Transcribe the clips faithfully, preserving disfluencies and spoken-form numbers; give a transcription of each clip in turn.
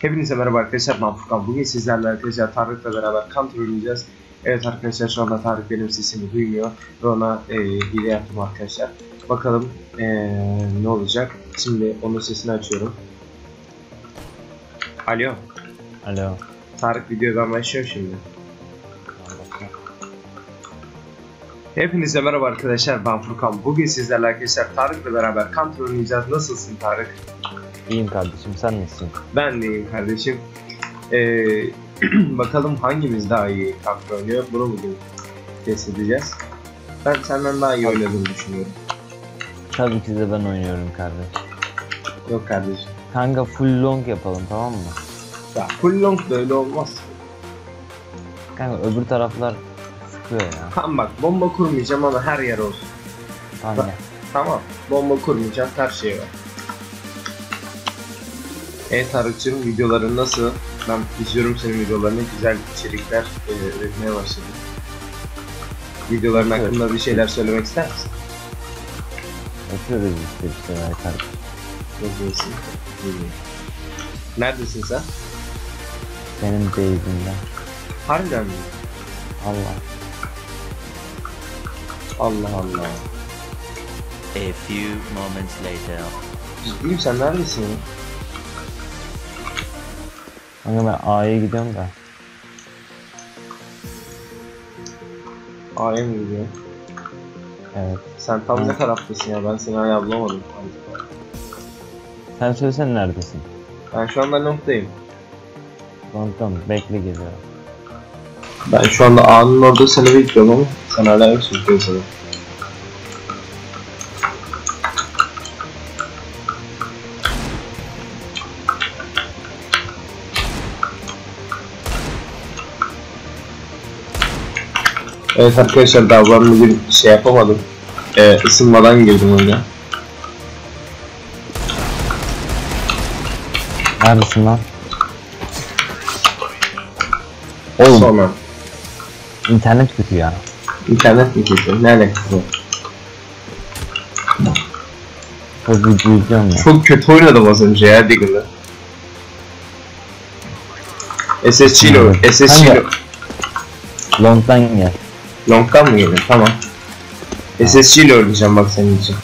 Hepinize merhaba arkadaşlar, ben Furkan. Bugün sizlerle arkadaşlar Tarık'la beraber counter oynayacağız. Evet arkadaşlar, şu anda Tarık benim sesimi duymuyor ve ona e, hile yaptım arkadaşlar. Bakalım e, ne olacak. Şimdi onun sesini açıyorum. Alo. Alo. Tarık videodan başlıyor şimdi. Hepinize merhaba arkadaşlar, ben Furkan. Bugün sizlerle arkadaşlar Tarık'la beraber counter oynayacağız. Nasılsın Tarık? İyiyim kardeşim, sen nesin? Ben de iyiyim kardeşim. Ee, bakalım hangimiz daha iyi counter oynuyor, bunu bugün test edeceğiz. Ben senden daha iyi oynadığını düşünüyorum. Tabii ki de ben oynuyorum kardeş. Yok kardeşim. Kanka full long yapalım, tamam mı? Ya full long böyle olmaz. Kanka öbür taraflar sıkıyor ya. Tamam bak, bomba kurmayacağım ama her yer olsun. Tamam. Tamam, bomba kurmayacağım, her şey var. Evet Tarık'cığım, videoları nasıl? Ben izliyorum senin videolarını, güzel içerikler e, üretmeye başladım. Videoların evet, hakkında bir şeyler söylemek ister misin? Yapıyoruz işte bir şeyler Tarık. Ne diyorsun? Neredesin sen? Benim Deagle'da. Harbiden mi? Allah. Allah Allah. A few moments later. Ciddiyim, sen neredesin? Kanka ben A'ya gidiyorum da. A'ya mı gidiyor? Evet. Sen tam Hı. ne taraftasın ya, ben seni A'ya bulamadım. Sen söylesene neredesin? Ben şu anda long'dayım. Long'da mı? Bekle geliyorum. Ben şu anda A'nın orada seni bekliyorum ama sen hala yoksun gözlerim. Evet arkadaşlar, daha ben bugün şey yapamadım, ee, ısınmadan girdim oyuna. Neredesin lan? Oğlum sonra. İnternet kötü ya. İnternet mi kötü? Ne alakası var? Çok üzüleceğim ya. Çok kötü oynadım az önce ya Deagle'ı. S S G ile S S G ile long'dan gel. Long'dan mı geliyor? Tamam. S S G ile oynayacağım bak senin için.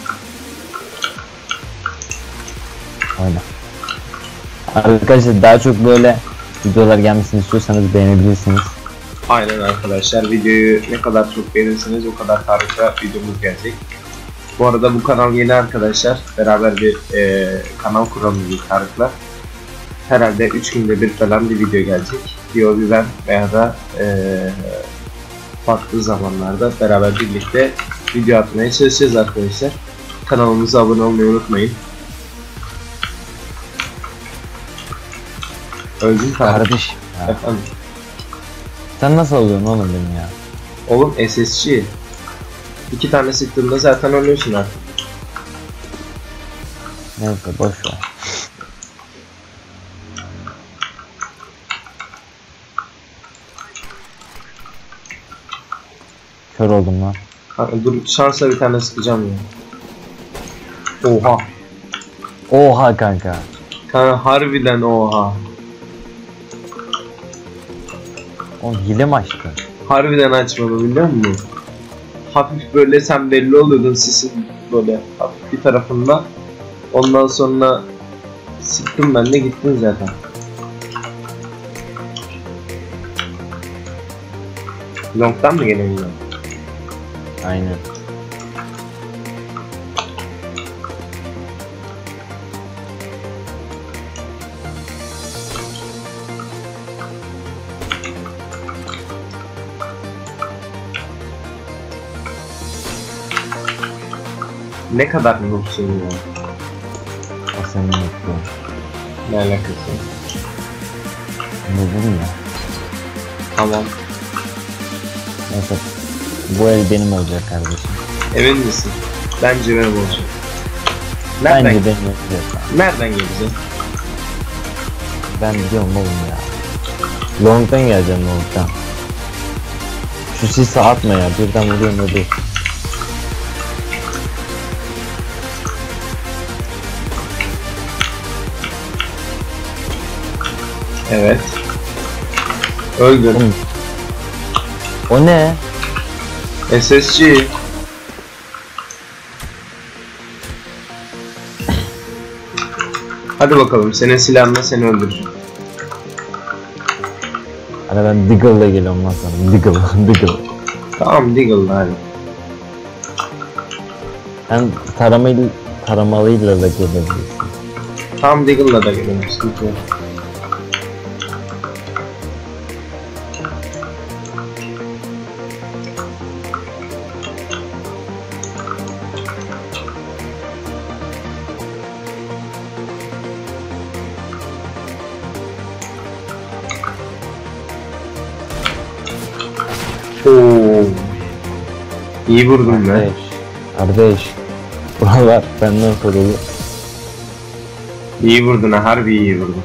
Aynen. Arkadaşlar daha çok böyle videolar gelmesini istiyorsanız beğenebilirsiniz. Aynen arkadaşlar, videoyu ne kadar çok beğenirseniz o kadar Tarık'la videomuz gelecek. Bu arada bu kanal yeni arkadaşlar. Beraber bir e, kanal kuralım Tarık'la. Herhalde üç günde bir falan bir video gelecek. Diyor bir ben veya da e, farklı zamanlarda beraber birlikte video atmaya çalışacağız arkadaşlar. Kanalımıza abone olmayı unutmayın. Öldün kardeş. Efendim. Sen nasıl oluyorsun oğlum benim ya? Oğlum S S G. İki tane sıktığımda zaten ölüyorsun artık. Neyse boş ver. Kör oldum lan. Dur, şansla bir tane sıkacağım ya. Oha. Oha kanka. Kanka harbiden oha. O hile mi açtı? Harbiden açmadı, biliyor musun? Hafif böyle sen belli oluyordun, sisin böyle hafif bir tarafında. Ondan sonra sıktım ben de, gittim zaten. Long'dan mı gelebiliyor? Aynen. Ne kadar noobsun ya? O senin noobsun. Ne alakası? Noobum ya. Tamam. Neyse. Bu ev benim olacak kardeşim. Emin misin? Bence benim olacak. Nereden? Bence benim olacak. Nereden geleceğim? Ben biliyorum oğlum ya. Long'dan geleceğim, long'dan. Şu sisi atma ya, birden vuruyorum ödeyim. Evet. Öldür. O ne? S S G. Hadi bakalım, senin silahınla seni öldüreceğim. Hani ben Deagle'la geliyorum lan sana. Deagle, Deagle. Tamam, Deagle'la hadi. Hem taramayla, taramalıyla da gelebilirsin. Tamam, Deagle'la da gelebilirsin. Ooo, iyi vurdum ben. Kardeş, buralar benden korulu. İyi vurdun ha, harbi iyi vurdun.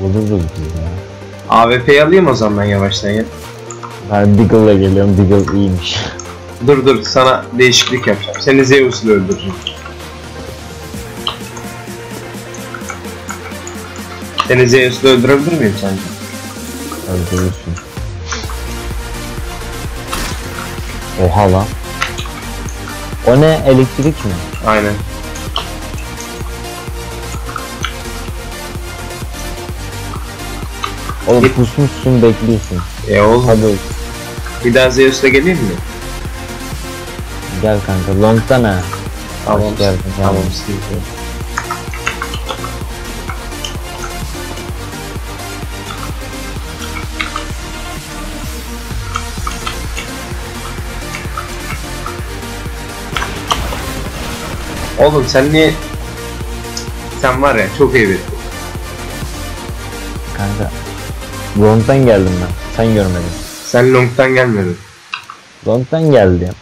Vurdum ya. A W P'yi alayım o zaman yavaştan ya. Ben Deagle'la geliyorum, Deagle iyiymiş. Dur dur, sana değişiklik yapacağım. Seni Zeus'la öldüreceğim. Seni Zeus'la öldürebilir miyim sence? Öldürürsün. Oha lan. O ne, elektrik mi? Aynen. Oğlum pusmuşsun, bekliyorsun. E oğlum. Hadi. Bir daha Zeus'la geleyim mi? Gel kanka, long'tan ha. Tamam. Gel, tamam. Tamam. Oğlum sen niye... Sen var ya, çok iyi bir kanka. Long'tan geldim ben, sen görmedin. Sen long'tan gelmedin. Long'tan geldim.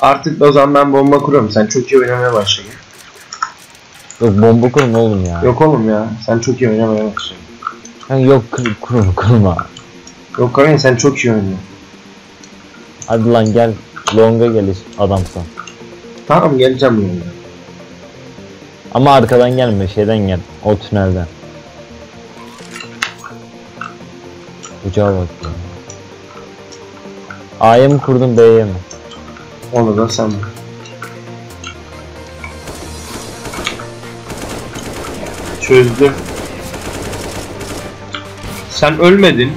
Artık o zaman ben bomba kuruyorum, sen çok iyi oynamaya başladın. Yok bomba kurma oğlum ya. Yok oğlum ya, sen çok iyi oynamaya başladın. Yani yok kur, kurma kurma. Yok kanka, sen çok iyi oynuyorsun. Hadi lan gel, long'a gelir adamsan. Tamam, geleceğim long'a. Ama arkadan gelme, şeyden gel, o tünelden. Ucağa bak ya. A'ya mı kurdun, B'ye mi? Onu da sen. Çözdüm. Sen ölmedin.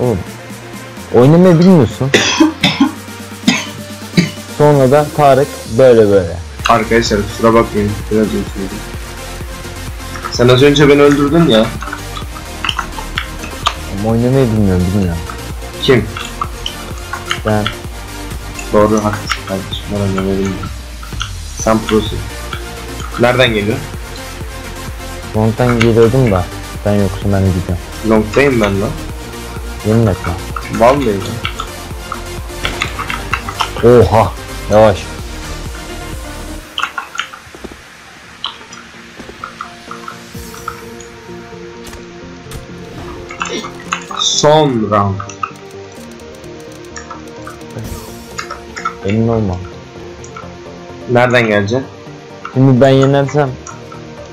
Oğlum, oynamayı bilmiyorsun. Sonra da Tarık böyle böyle. Arkadaşlar kusura bakmayın, biraz üzüldüm. Sen az önce beni öldürdün ya. Ama oynamayı bilmiyorum, bilmiyorum. Kim? Ben. Doğru, haklısın kardeşim, ben oynamayı bilmiyorum. Sen prosun. Nereden geliyor? Long'tan geliyordum da, ben yoksun, ben gideceğim. Long'tayım ben lan. Yemin et lan. Vallahi ya. Oha, yavaş. Son round. Emin olma. Nereden gelecek? Şimdi ben yenersem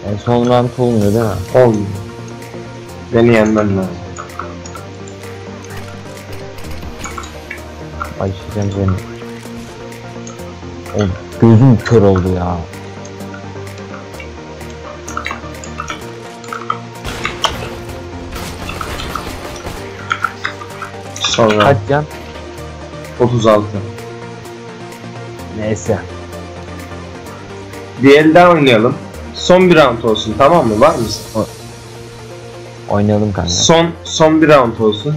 yani son round olmuyor değil mi? Olmuyor. Beni yenmen lazım. Ay şişem seni. O gözüm kör oldu ya. Kaç can? otuz altı. Neyse. Bir el daha oynayalım. Son bir round olsun, tamam mı? Var mısın? O oynayalım kanka. Son son bir round olsun.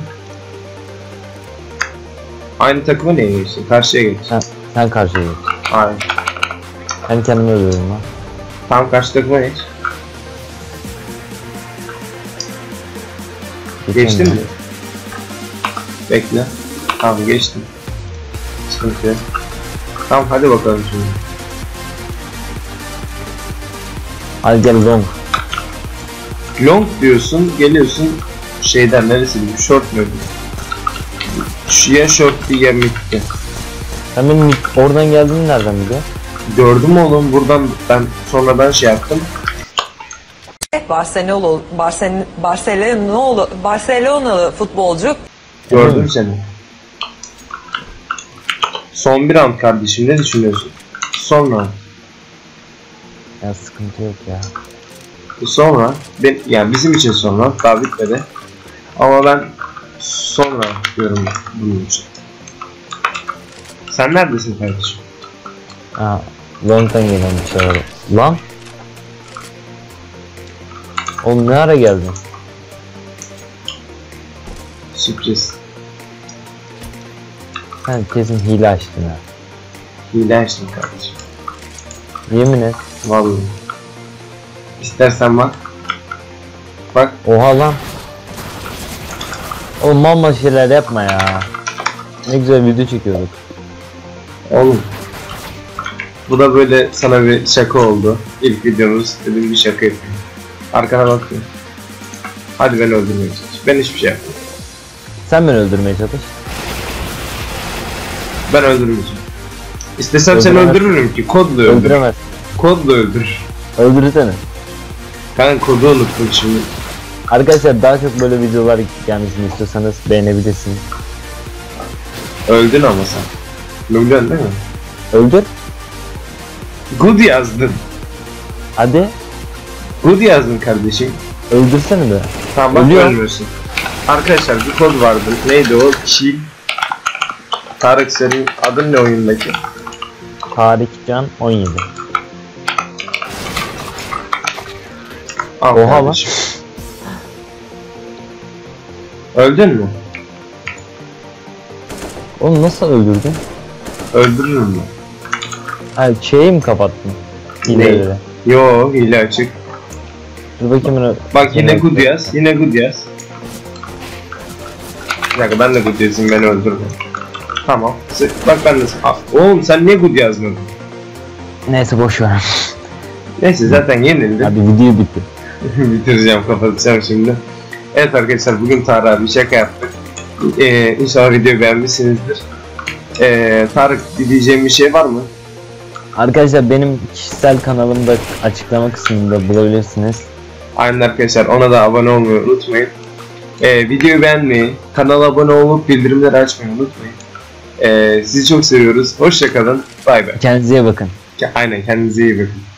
Aynı takıma niye geliyorsun? Karşıya geliyorsun. Sen, sen karşıya geliyorsun. Aynen. Ben kendimi öldürüyorum lan. Tam karşı takıma geç. Geçtin mi? Bekle. Tamam, geçtim. Sıkıntı yok. Tamam, hadi bakalım şimdi. Hadi gel long. Long diyorsun, geliyorsun şeyden, neresi gibi, short mu? Ya short ya mid'ti. Sen benim mid, oradan geldiğini nereden biliyorsun? Gördüm oğlum, buradan ben sonradan şey yaptım. Evet, Barcelona Barcelona Barcelona Barcelonalı futbolcu. Gördüm seni. Son bir round kardeşim, ne düşünüyorsun? Sonra. Ya sıkıntı yok ya. Sonra ben, yani bizim için sonra daha bitmedi. Ama ben sonra diyorum bunun için. Sen neredesin kardeşim? Aa, Long'tan gelen bir şey var. Lan? Oğlum ne ara geldin? Sürpriz. Sen kesin hile açtın ha. Hile açtın kardeşim. Yemin et. Vallahi. İstersen bak. Bak. Oha lan. Oğlum bamba şeyler yapma ya. Ne güzel video çekiyorduk. Oğlum. Bu da böyle sana bir şaka oldu. İlk videomuz dedim bir şaka yapayım. Arkana bak. Hadi beni öldürmeye çalış. Ben hiçbir şey yapmadım. Sen beni öldürmeye çalış. Ben öldürmeyeceğim. İstesem öldüremez. Seni öldürürüm ki. Kodla öldür. Öldüremez. Kodla öldür. Öldürsene. Ben kodu unuttum şimdi. Arkadaşlar daha çok böyle videolar gelmesini istiyorsanız beğenebilirsiniz. Öldün ama sen. Öldün değil mi? Öldür. Good yazdın. Hadi. Good yazdın kardeşim. Öldürsene de. Tamam bak, ölmüyorsun. Arkadaşlar bir kod vardı. Neydi o? Çil. Tarık, senin adın ne oyundaki? Tarıkcan on yedi. Al, oha lan. Öldün mü? Onu nasıl öldürdün? Öldürürüm mü? Ay şeyi mi kapattın? Hileyle. Ne? Yo, hile açık. Dur bakayım ben. Bak yine good yaz, yine good yaz. Bir dakika, ben de good yazayım, beni öldürdün. Tamam. Bak ben de. Oğlum sen niye good yazmadın? Neyse boş ver. Neyse zaten yenildi. Hadi video bitti. Bitireceğim, kapatacağım şimdi. Evet arkadaşlar, bugün Tarık abi şaka yaptık. Ee, inşallah videoyu beğenmişsinizdir. Ee, Tarık, diyeceğim bir şey var mı? Arkadaşlar benim kişisel kanalımda açıklama kısmında bulabilirsiniz. Aynen arkadaşlar, ona da abone olmayı unutmayın. Ee, videoyu beğenmeyi, kanala abone olup bildirimleri açmayı unutmayın. Ee, sizi çok seviyoruz. Hoşça kalın. Bay bay. Kendinize iyi bakın. Aynen, kendinize iyi bakın.